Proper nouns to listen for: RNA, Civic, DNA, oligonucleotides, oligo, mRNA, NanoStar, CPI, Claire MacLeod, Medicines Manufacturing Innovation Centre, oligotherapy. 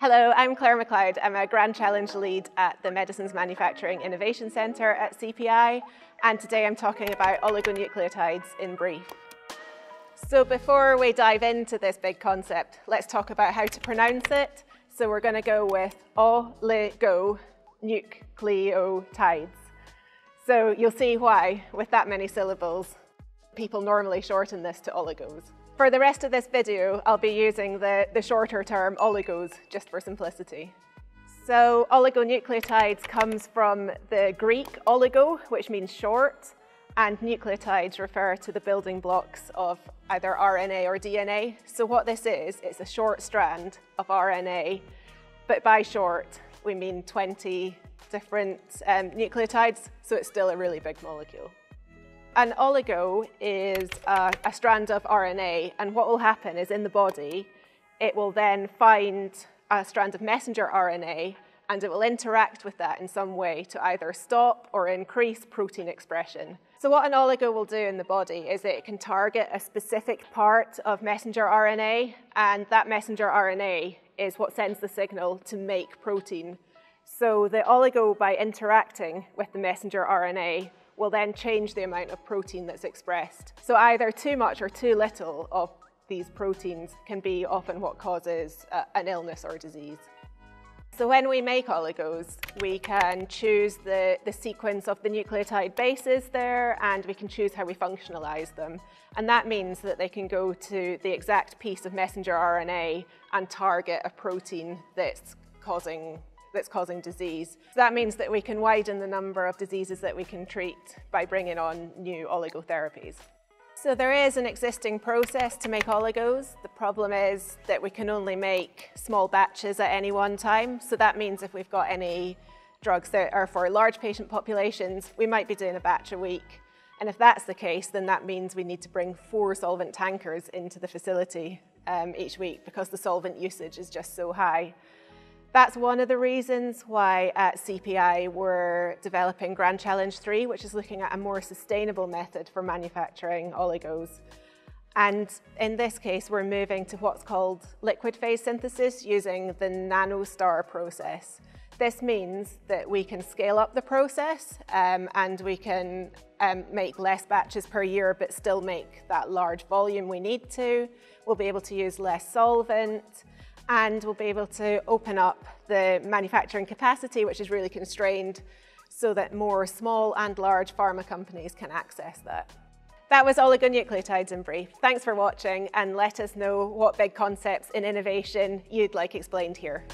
Hello, I'm Claire MacLeod. I'm a Grand Challenge Lead at the Medicines Manufacturing Innovation Centre at CPI, and today I'm talking about oligonucleotides in brief. So before we dive into this big concept, let's talk about how to pronounce it. So we're going to go with oligonucleotides. So you'll see why, with that many syllables, people normally shorten this to oligos. For the rest of this video, I'll be using the shorter term oligos, just for simplicity. So oligonucleotides comes from the Greek oligo, which means short, and nucleotides refer to the building blocks of either RNA or DNA. So what this is, it's a short strand of RNA, but by short, we mean 20 different nucleotides, so it's still a really big molecule. An oligo is a strand of RNA, and what will happen is in the body, it will then find a strand of messenger RNA, and it will interact with that in some way to either stop or increase protein expression. So what an oligo will do in the body is that it can target a specific part of messenger RNA, and that messenger RNA is what sends the signal to make protein. So the oligo, by interacting with the messenger RNA, will then change the amount of protein that's expressed. So either too much or too little of these proteins can be often what causes an illness or disease. So when we make oligos, we can choose the sequence of the nucleotide bases there, and we can choose how we functionalize them. And that means that they can go to the exact piece of messenger RNA and target a protein that's causing disease. So that means that we can widen the number of diseases that we can treat by bringing on new oligotherapies. So there is an existing process to make oligos. The problem is that we can only make small batches at any one time. So that means if we've got any drugs that are for large patient populations, we might be doing a batch a week. And if that's the case, then that means we need to bring 4 solvent tankers into the facility each week because the solvent usage is just so high. That's one of the reasons why at CPI we're developing Grand Challenge 3, which is looking at a more sustainable method for manufacturing oligos. And in this case, we're moving to what's called liquid phase synthesis using the NanoStar process. This means that we can scale up the process and we can make less batches per year, but still make that large volume we need to. We'll be able to use less solvent, and we'll be able to open up the manufacturing capacity, which is really constrained, so that more small and large pharma companies can access that. That was oligonucleotides in brief. Thanks for watching, and let us know what big concepts in innovation you'd like explained here.